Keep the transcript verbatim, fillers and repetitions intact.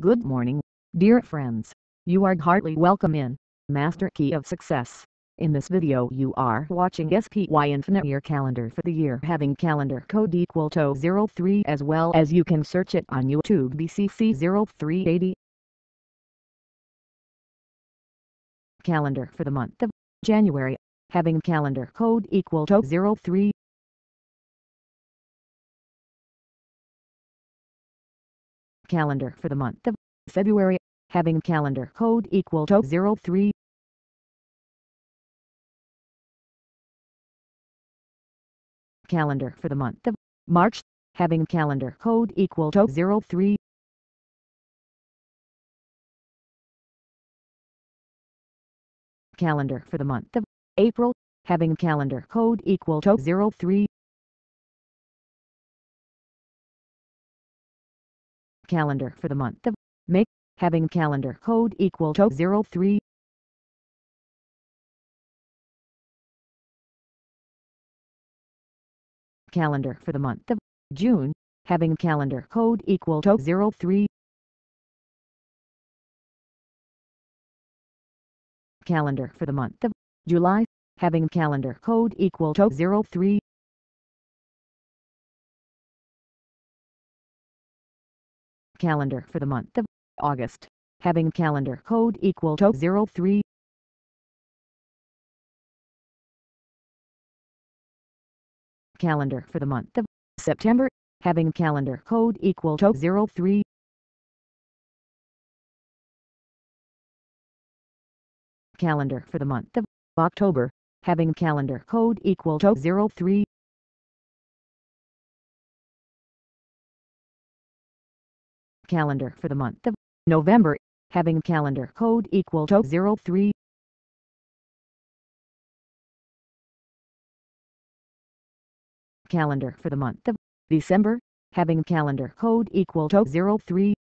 Good morning, dear friends. You are heartily welcome in Master Key of Success. In this video you are watching S P Y Infinite Year Calendar for the year having calendar code equal to zero three, as well as you can search it on YouTube B C C zero three eighty. Calendar for the month of January, having calendar code equal to zero three. Calendar for the month of February, having calendar code equal to zero three. Calendar for the month of March, having calendar code equal to zero three. Calendar for the month of April, having calendar code equal to zero three. Calendar for the month of May, having calendar code equal to zero three. Calendar for the month of June, having calendar code equal to zero three. Calendar for the month of July, having calendar code equal to zero three. Calendar for the month of August, having calendar code equal to zero three. Calendar for the month of September, having calendar code equal to zero three. Calendar for the month of October, having calendar code equal to zero three. Calendar for the month of November, having calendar code equal to zero three. Calendar for the month of December, having calendar code equal to zero three.